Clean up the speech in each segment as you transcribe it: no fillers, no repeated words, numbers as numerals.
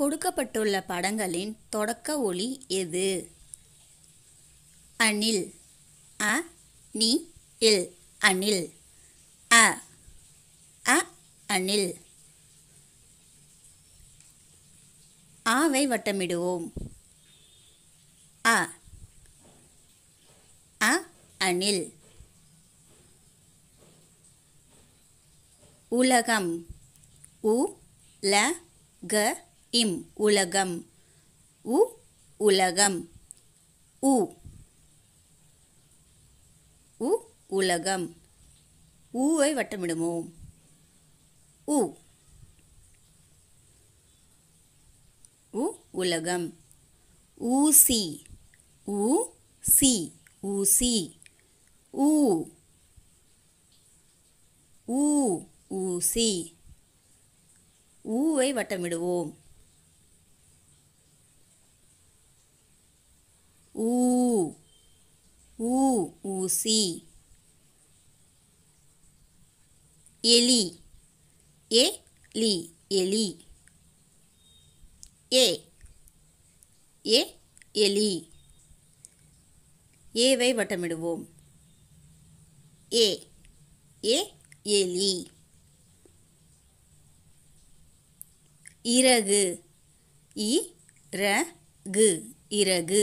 கொடுக்கப்பட்டுள்ள படங்களின் தொடக்க ஒலி எது? அணில், அ நீ இல், அணில், அ அ அணில். ஆவை வட்டமிடுவோம். அ அ அணில். உலகம், உ ல க இம், உலகம், உ உலகம், உ உ உலகம். ஊவை வட்டமிடுவோம். உ உ உலகம். ஊசி, உ சி, ஊசி, ஊ ஊ ஊசி. ஊவை வட்டமிடுவோம். ஊ ஊ ஊசி. எலி, ஏ லி, எலி, ஏ ஏ எலி. ஏவை வட்டமிடுவோம். ஏ ஏ எலி. இறகு, இ ர கு, இறகு,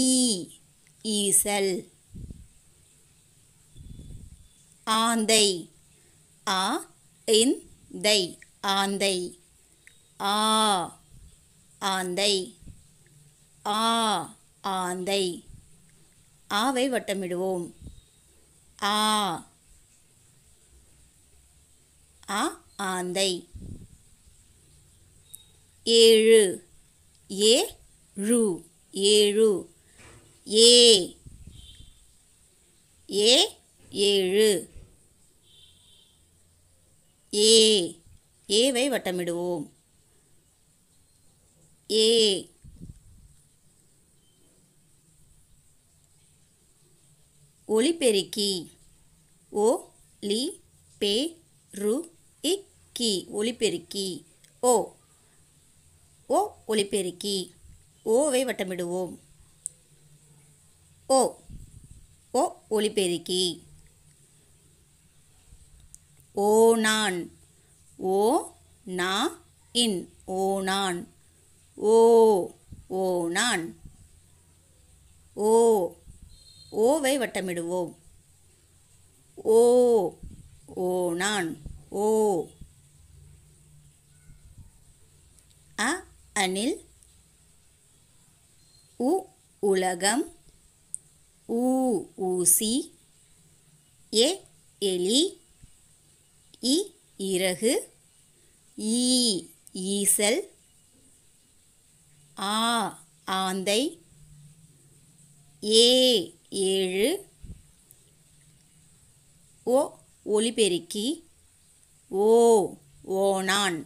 ஈ ஈசல். ஆந்தை, ஆ இன் தை, ஆந்தை, ஆ ஆந்தை, ஆ ஆந்தை. ஆவை வட்டமிடுவோம். ஆ ஆ ஆந்தை. ஏழு, ஏ ரு, ஏழு, ஏ ஏ ஏழு. ஏ ஏவை வட்டமிடுவோம். ஏ ஒலிபெருக்கி, ஓ லி பே ரு இக் கி, ஒலிபெருக்கி, ஓ ஓ ஒலிபெருக்கி. ஓவை வட்டமிடுவோம். ஓ ஓ ஒலிபெருக்கி. ஓ நான், ஓ நா இன், ஓ நான், ஓ ஓ நான், ஓ ஓவை வட்டமிடுவோம். ஓ ஓ நான், ஓ. அ அணில், உ உலகம், ஊ ஊசி, ஏ எலி, இ இறகு, ஈ ஈசல், ஆ ஆந்தை, ஏ ஏழு, ஒ ஒலிபெருக்கி, ஓ ஓ நான்.